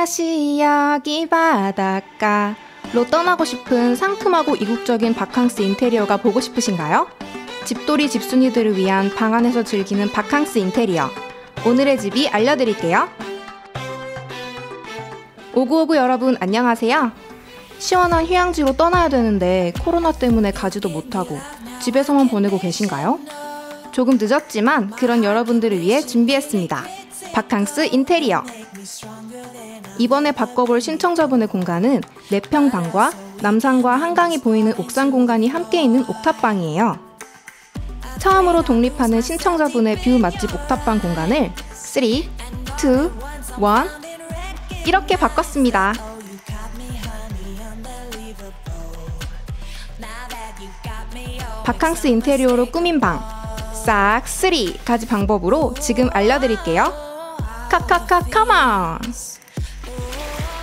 다시 여기 바닷가로 떠나고 싶은 상큼하고 이국적인 바캉스 인테리어가 보고 싶으신가요? 집돌이 집순이들을 위한 방 안에서 즐기는 바캉스 인테리어, 오늘의 집이 알려드릴게요. 오구오구 여러분 안녕하세요. 시원한 휴양지로 떠나야 되는데 코로나 때문에 가지도 못하고 집에서만 보내고 계신가요? 조금 늦었지만 그런 여러분들을 위해 준비했습니다. 바캉스 인테리어. 이번에 바꿔볼 신청자분의 공간은 4평 방과 남산과 한강이 보이는 옥상 공간이 함께 있는 옥탑방이에요. 처음으로 독립하는 신청자분의 뷰 맛집 옥탑방 공간을 3, 2, 1 이렇게 바꿨습니다. 바캉스 인테리어로 꾸민 방 싹 3가지 방법으로 지금 알려드릴게요. 카카카카마!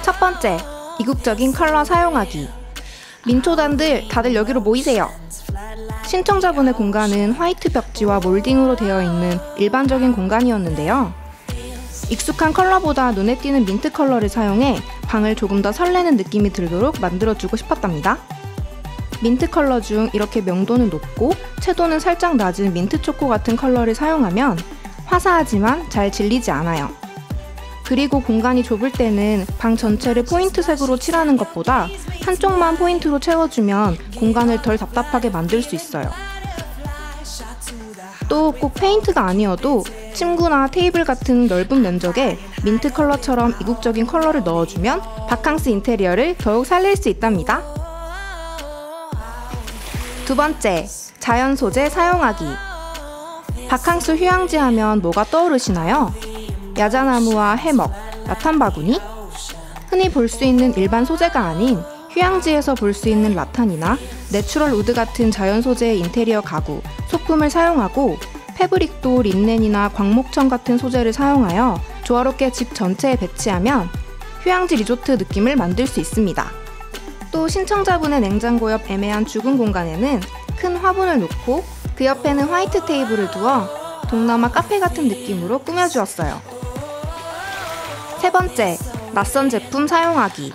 첫 번째, 이국적인 컬러 사용하기. 민초단들 다들 여기로 모이세요. 신청자분의 공간은 화이트 벽지와 몰딩으로 되어 있는 일반적인 공간이었는데요. 익숙한 컬러보다 눈에 띄는 민트 컬러를 사용해 방을 조금 더 설레는 느낌이 들도록 만들어주고 싶었답니다. 민트 컬러 중 이렇게 명도는 높고 채도는 살짝 낮은 민트 초코 같은 컬러를 사용하면 화사하지만 잘 질리지 않아요. 그리고 공간이 좁을 때는 방 전체를 포인트색으로 칠하는 것보다 한쪽만 포인트로 채워주면 공간을 덜 답답하게 만들 수 있어요. 또 꼭 페인트가 아니어도 침구나 테이블 같은 넓은 면적에 민트 컬러처럼 이국적인 컬러를 넣어주면 바캉스 인테리어를 더욱 살릴 수 있답니다. 두 번째, 자연 소재 사용하기. 바캉스 휴양지 하면 뭐가 떠오르시나요? 야자나무와 해먹, 라탄 바구니? 흔히 볼 수 있는 일반 소재가 아닌 휴양지에서 볼 수 있는 라탄이나 내추럴 우드 같은 자연 소재의 인테리어 가구, 소품을 사용하고 패브릭도 린넨이나 광목천 같은 소재를 사용하여 조화롭게 집 전체에 배치하면 휴양지 리조트 느낌을 만들 수 있습니다. 또 신청자분의 냉장고 옆 애매한 죽은 공간에는 큰 화분을 놓고 그 옆에는 화이트 테이블을 두어 동남아 카페 같은 느낌으로 꾸며주었어요. 세 번째, 낯선 제품 사용하기.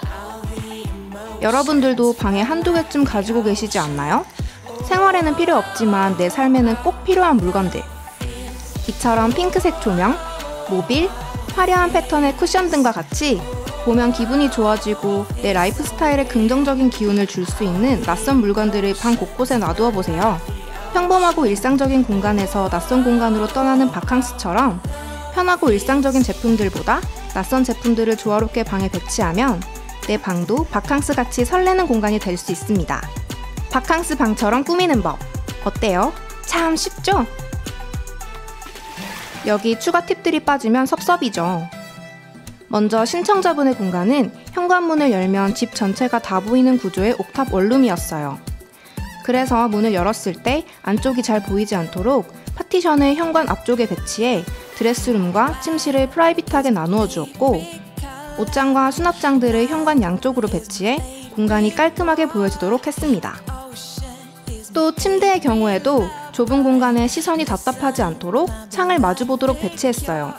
여러분들도 방에 한두 개쯤 가지고 계시지 않나요? 생활에는 필요 없지만 내 삶에는 꼭 필요한 물건들. 이처럼 핑크색 조명, 모빌, 화려한 패턴의 쿠션 등과 같이 보면 기분이 좋아지고 내 라이프 스타일에 긍정적인 기운을 줄 수 있는 낯선 물건들을 방 곳곳에 놔두어 보세요. 평범하고 일상적인 공간에서 낯선 공간으로 떠나는 바캉스처럼 편하고 일상적인 제품들보다 낯선 제품들을 조화롭게 방에 배치하면 내 방도 바캉스같이 설레는 공간이 될 수 있습니다. 바캉스 방처럼 꾸미는 법 어때요? 참 쉽죠? 여기 추가 팁들이 빠지면 섭섭이죠. 먼저 신청자분의 공간은 현관문을 열면 집 전체가 다 보이는 구조의 옥탑 원룸이었어요. 그래서 문을 열었을 때 안쪽이 잘 보이지 않도록 파티션을 현관 앞쪽에 배치해 드레스룸과 침실을 프라이빗하게 나누어 주었고, 옷장과 수납장들을 현관 양쪽으로 배치해 공간이 깔끔하게 보여지도록 했습니다. 또 침대의 경우에도 좁은 공간에 시선이 답답하지 않도록 창을 마주보도록 배치했어요.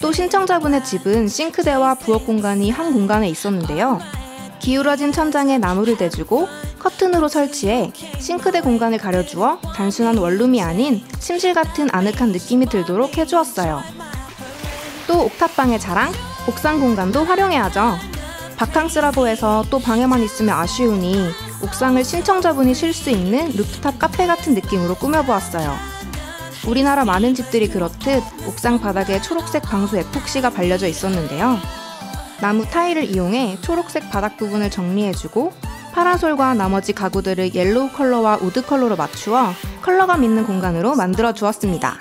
또 신청자분의 집은 싱크대와 부엌 공간이 한 공간에 있었는데요. 기울어진 천장에 나무를 대주고 커튼으로 설치해 싱크대 공간을 가려주어 단순한 원룸이 아닌 침실 같은 아늑한 느낌이 들도록 해주었어요. 또 옥탑방의 자랑, 옥상 공간도 활용해야죠. 바캉스라고 해서 또 방에만 있으면 아쉬우니 옥상을 신청자분이 쉴 수 있는 루프탑 카페 같은 느낌으로 꾸며보았어요. 우리나라 많은 집들이 그렇듯 옥상 바닥에 초록색 방수 에폭시가 발려져 있었는데요. 나무 타일을 이용해 초록색 바닥 부분을 정리해주고 파라솔과 나머지 가구들을 옐로우 컬러와 우드 컬러로 맞추어 컬러감 있는 공간으로 만들어 주었습니다.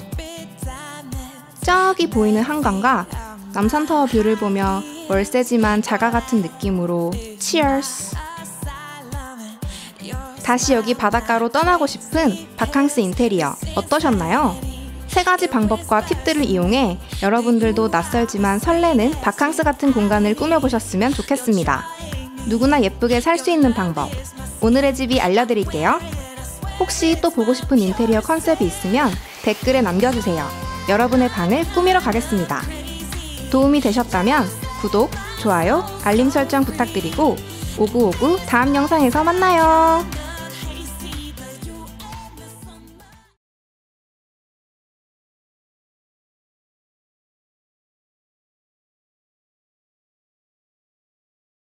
저기 보이는 한강과 남산타워 뷰를 보며 월세지만 자가 같은 느낌으로 치얼스! 다시 여기 바닷가로 떠나고 싶은 바캉스 인테리어 어떠셨나요? 세 가지 방법과 팁들을 이용해 여러분들도 낯설지만 설레는 바캉스 같은 공간을 꾸며보셨으면 좋겠습니다. 누구나 예쁘게 살 수 있는 방법, 오늘의 집이 알려드릴게요. 혹시 또 보고 싶은 인테리어 컨셉이 있으면 댓글에 남겨주세요. 여러분의 방을 꾸미러 가겠습니다. 도움이 되셨다면 구독, 좋아요, 알림 설정 부탁드리고 5959 다음 영상에서 만나요.